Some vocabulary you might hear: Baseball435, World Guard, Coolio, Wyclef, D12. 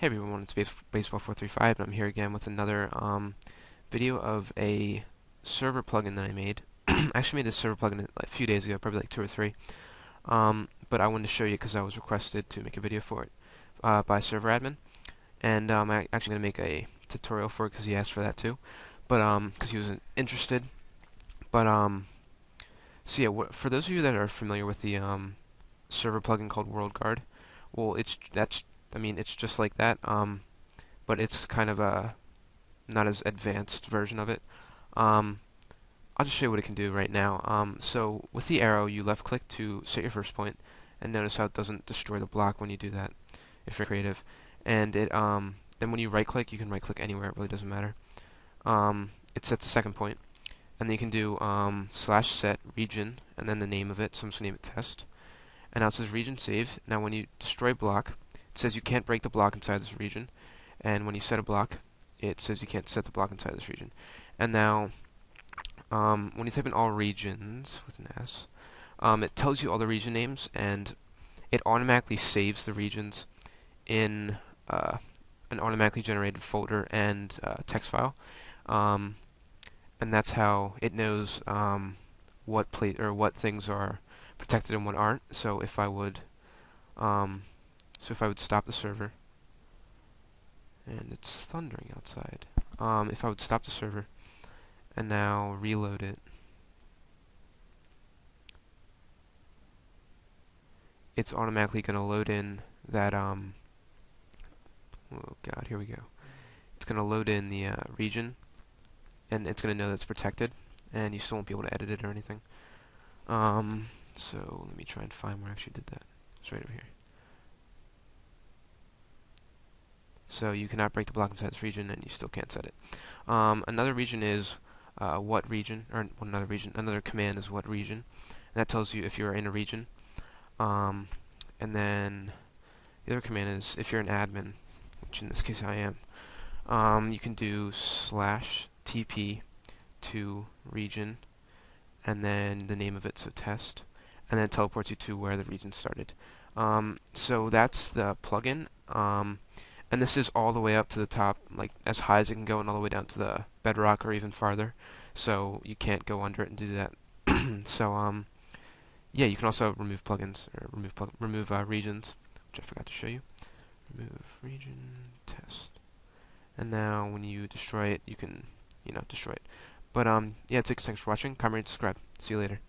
Hey everyone, it's Baseball435 and I'm here again with another video of a server plugin that I made. I actually made this server plugin a few days ago, probably like 2 or 3. But I wanted to show you because I was requested to make a video for it by server admin. And I'm actually going to make a tutorial for it because he asked for that too. But because he wasn't interested. But so yeah, for those of you that are familiar with the server plugin called World Guard, well, it's just like that, but it's kind of a not as advanced version of it. I'll just show you what it can do right now. So with the arrow, you left click to set your first point, and notice how it doesn't destroy the block when you do that, if you're creative. And it then when you right click, you can right click anywhere; it really doesn't matter. It sets the second point, and then you can do /set region, and then the name of it. So I'm just gonna name it test. And now it says region save. Now when you destroy block, it says you can't break the block inside this region, and when you set a block, it says you can't set the block inside this region. And now, when you type in all regions with an S, it tells you all the region names, and it automatically saves the regions in an automatically generated folder and text file, and that's how it knows what things are protected and what aren't. So if I would So if I would stop the server, and it's thundering outside, if I would stop the server and now reload it, it's automatically going to load in that, oh god, here we go. It's going to load in the region, and it's going to know that's protected, and you still won't be able to edit it or anything. So let me try and find where I actually did that. It's right over here. So you cannot break the block inside this region, and you still can't set it. Another region is what region, or another region. Another command is what region, and that tells you if you're in a region. And then the other command is if you're an admin, which in this case I am. You can do /tp to region, and then the name of it, so test, and then it teleports you to where the region started. So that's the plugin. And this is all the way up to the top, like as high as it can go, and all the way down to the bedrock or even farther. So you can't go under it and do that. So yeah, you can also remove plugins or remove regions, which I forgot to show you. Remove region test. And now when you destroy it, you can destroy it. But yeah, it's it. Thanks for watching. Comment, subscribe. See you later.